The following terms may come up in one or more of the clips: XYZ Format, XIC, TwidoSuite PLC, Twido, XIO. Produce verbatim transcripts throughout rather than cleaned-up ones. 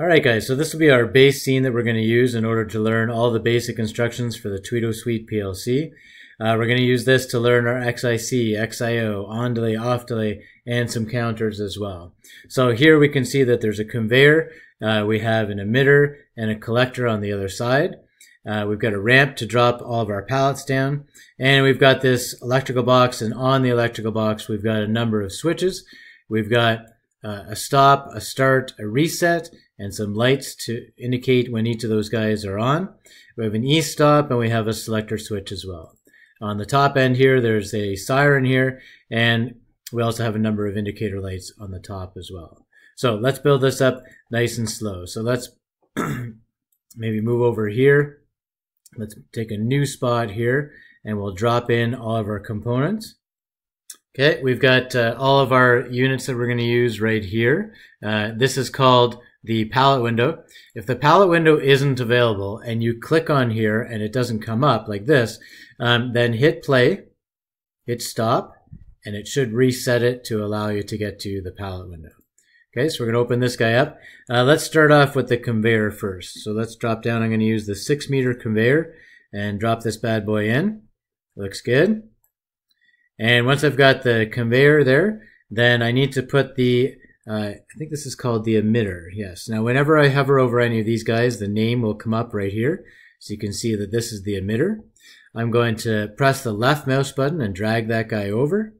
Alright guys, so this will be our base scene that we're going to use in order to learn all the basic instructions for the TwidoSuite P L C. Uh, we're going to use this to learn our X I C, X I O, on delay, off delay, and some counters as well. So here we can see that there's a conveyor, uh, we have an emitter and a collector on the other side. Uh, we've got a ramp to drop all of our pallets down, and we've got this electrical box, and on the electrical box we've got a number of switches. We've got uh, a stop, a start, a reset, and some lights to indicate when each of those guys are on. We have an e-stop, and we have a selector switch as well. On the top end here, there's a siren here, and we also have a number of indicator lights on the top as well. So let's build this up nice and slow. So let's maybe move over here. Let's take a new spot here, and we'll drop in all of our components. Okay, we've got uh, all of our units that we're going to use right here. Uh, this is called the pallet window. If the pallet window isn't available and you click on here and it doesn't come up like this, um, then hit play, hit stop, and it should reset it to allow you to get to the pallet window. Okay, so we're going to open this guy up. Uh, let's start off with the conveyor first. So let's drop down. I'm going to use the six meter conveyor and drop this bad boy in. Looks good. And once I've got the conveyor there, then I need to put the Uh, I think this is called the emitter, yes. Now whenever I hover over any of these guys, the name will come up right here. So you can see that this is the emitter. I'm going to press the left mouse button and drag that guy over.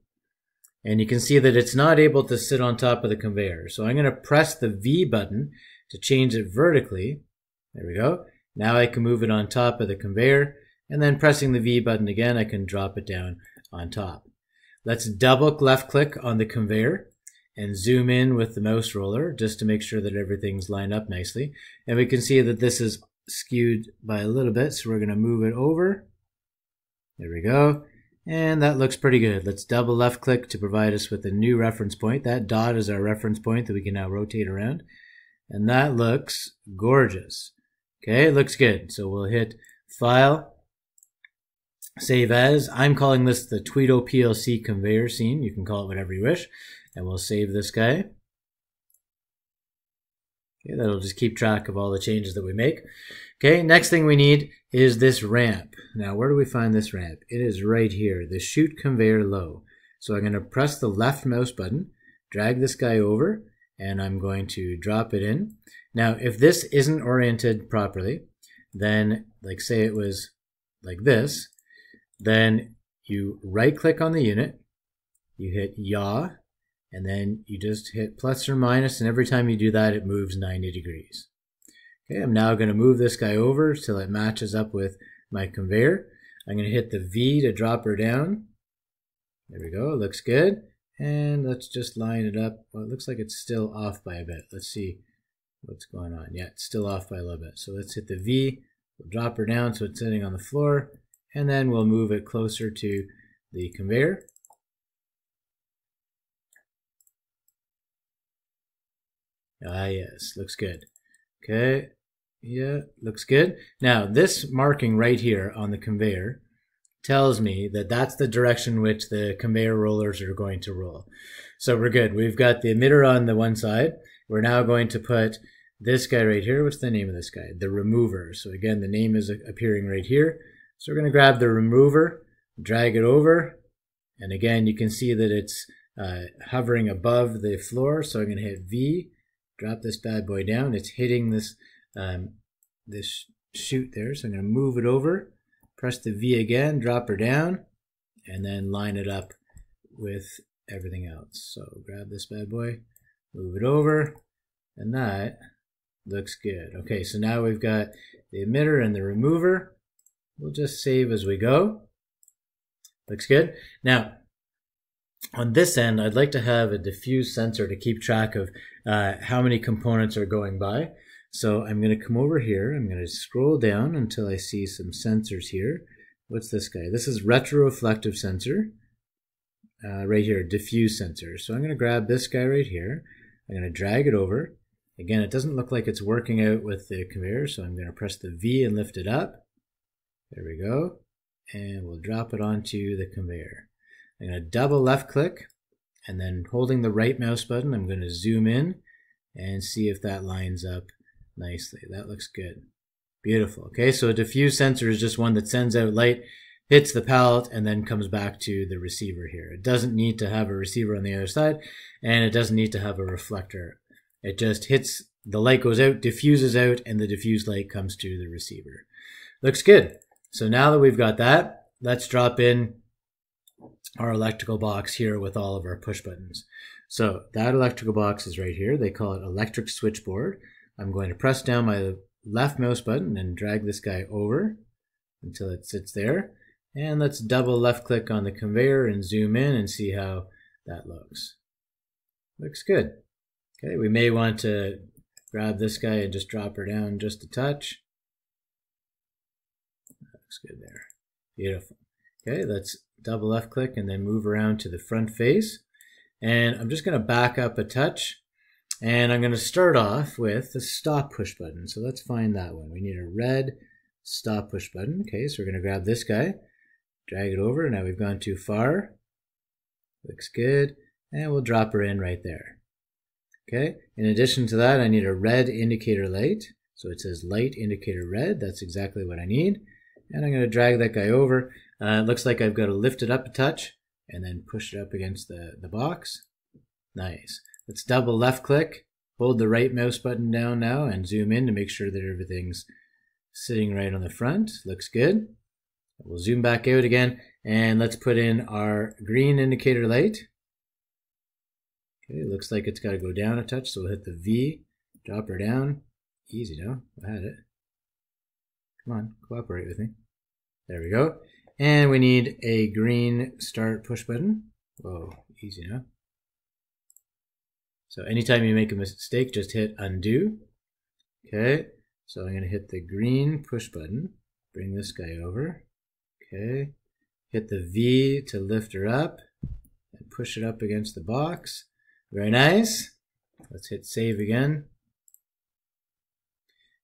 And you can see that it's not able to sit on top of the conveyor. So I'm going to press the V button to change it vertically. There we go. Now I can move it on top of the conveyor. And then pressing the V button again, I can drop it down on top. Let's double left click on the conveyor and zoom in with the mouse roller just to make sure that everything's lined up nicely. And we can see that this is skewed by a little bit, so we're going to move it over. There we go. And that looks pretty good. Let's double left click to provide us with a new reference point. That dot is our reference point that we can now rotate around. And that looks gorgeous. Okay, it looks good. So we'll hit File, Save As. I'm calling this the Twido P L C conveyor scene. You can call it whatever you wish. And we'll save this guy. Okay, that'll just keep track of all the changes that we make. Okay, next thing we need is this ramp. Now, where do we find this ramp? It is right here, the chute conveyor low. So I'm going to press the left mouse button, drag this guy over, and I'm going to drop it in. Now, if this isn't oriented properly, then like say it was like this, then you right-click on the unit, you hit yaw, and then you just hit plus or minus, and every time you do that, it moves ninety degrees. Okay, I'm now going to move this guy over till it matches up with my conveyor. I'm going to hit the V to drop her down. There we go, looks good. And let's just line it up. Well, it looks like it's still off by a bit. Let's see what's going on. Yeah, it's still off by a little bit. So let's hit the V, we'll drop her down so it's sitting on the floor, and then we'll move it closer to the conveyor. Ah, yes, looks good. Okay, yeah, looks good. Now, this marking right here on the conveyor tells me that that's the direction which the conveyor rollers are going to roll. So we're good. We've got the emitter on the one side. We're now going to put this guy right here. What's the name of this guy? The remover. So again, the name is appearing right here. So we're going to grab the remover, drag it over, and again, you can see that it's uh, hovering above the floor. So I'm going to hit V. Drop this bad boy down. It's hitting this um, this chute there, so I'm going to move it over, press the V again, drop her down, and then line it up with everything else. So grab this bad boy, move it over, and that looks good. Okay, so now we've got the emitter and the remover. We'll just save as we go. Looks good. Now, on this end, I'd like to have a diffuse sensor to keep track of uh, how many components are going by. So I'm going to come over here. I'm going to scroll down until I see some sensors here. What's this guy? This is retroreflective sensor. Uh, right here, diffuse sensor. So I'm going to grab this guy right here. I'm going to drag it over. Again, it doesn't look like it's working out with the conveyor, so I'm going to press the V and lift it up. There we go. And we'll drop it onto the conveyor. I'm going to double left click, and then holding the right mouse button, I'm going to zoom in and see if that lines up nicely. That looks good. Beautiful. Okay, so a diffuse sensor is just one that sends out light, hits the pallet, and then comes back to the receiver here. It doesn't need to have a receiver on the other side, and it doesn't need to have a reflector. It just hits, the light goes out, diffuses out, and the diffused light comes to the receiver. Looks good. So now that we've got that, let's drop in our electrical box here with all of our push buttons. So that electrical box is right here. They call it electric switchboard. I'm going to press down my left mouse button and drag this guy over until it sits there. And let's double left click on the conveyor and zoom in and see how that looks. Looks good. Okay, we may want to grab this guy and just drop her down just a touch. That looks good there. Beautiful. Okay, let's double left click and then move around to the front face. And I'm just going to back up a touch. And I'm going to start off with the stop push button. So let's find that one. We need a red stop push button. Okay, so we're going to grab this guy, drag it over. Now we've gone too far. Looks good. And we'll drop her in right there. Okay, in addition to that, I need a red indicator light. So it says light indicator red. That's exactly what I need. And I'm going to drag that guy over. Uh, it looks like I've got to lift it up a touch and then push it up against the, the box. Nice. Let's double left click, hold the right mouse button down now and zoom in to make sure that everything's sitting right on the front. Looks good. We'll zoom back out again and let's put in our green indicator light. Okay, it looks like it's got to go down a touch, so we'll hit the V, drop her down. Easy now, I had it. Come on, cooperate with me. There we go. And we need a green start push button. Whoa, easy now. So anytime you make a mistake, just hit undo. Okay, so I'm going to hit the green push button, bring this guy over. Okay, hit the V to lift her up and push it up against the box. Very nice. Let's hit save again.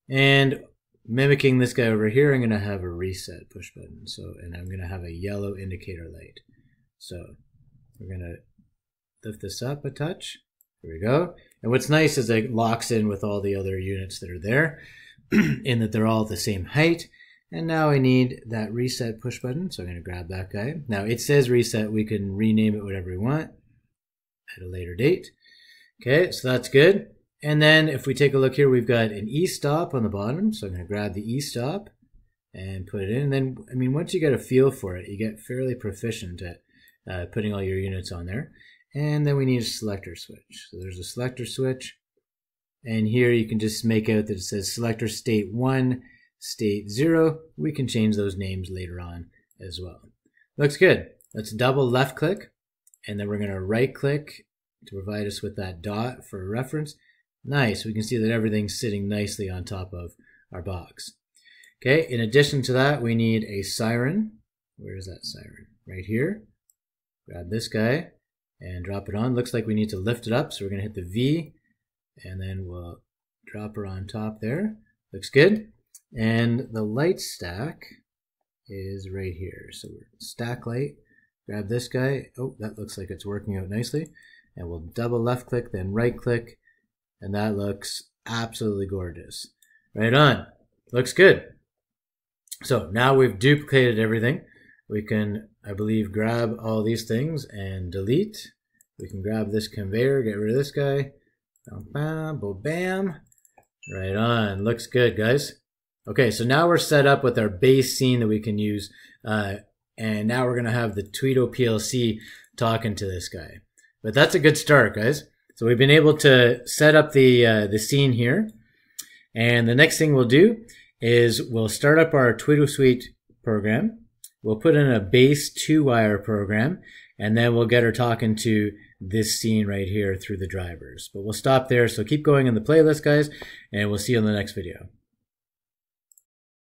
And mimicking this guy over here, I'm going to have a reset push button. So, and I'm going to have a yellow indicator light. So we're going to lift this up a touch. There we go. And what's nice is it locks in with all the other units that are there in that they're all the same height. And now I need that reset push button. So I'm going to grab that guy. Now it says reset. We can rename it whatever we want at a later date. Okay, so that's good. And then if we take a look here, we've got an e-stop on the bottom. So I'm going to grab the e-stop and put it in. And then, I mean, once you get a feel for it, you get fairly proficient at uh, putting all your units on there. And then we need a selector switch. So there's a selector switch. And here you can just make out that it says selector state one, state zero. We can change those names later on as well. Looks good. Let's double left click. And then we're going to right click to provide us with that dot for reference. Nice. We can see that everything's sitting nicely on top of our box. Okay. In addition to that, we need a siren. Where is that siren? Right here. Grab this guy and drop it on. Looks like we need to lift it up, so we're going to hit the V, and then we'll drop her on top there. Looks good. And the light stack is right here. So stack light, grab this guy. Oh, that looks like it's working out nicely. And we'll double left click, then right click, and that looks absolutely gorgeous. Right on. Looks good. So now we've duplicated everything. We can, I believe, grab all these things and delete. We can grab this conveyor, get rid of this guy. Bam, bam, bo bam. Right on. Looks good, guys. Okay, so now we're set up with our base scene that we can use. Uh, and now we're going to have the Twido P L C talking to this guy. But that's a good start, guys. So we've been able to set up the, uh, the scene here. And the next thing we'll do is we'll start up our TwidoSuite program. We'll put in a base two-wire program, and then we'll get her talking to this scene right here through the drivers. But we'll stop there, so keep going in the playlist, guys, and we'll see you in the next video.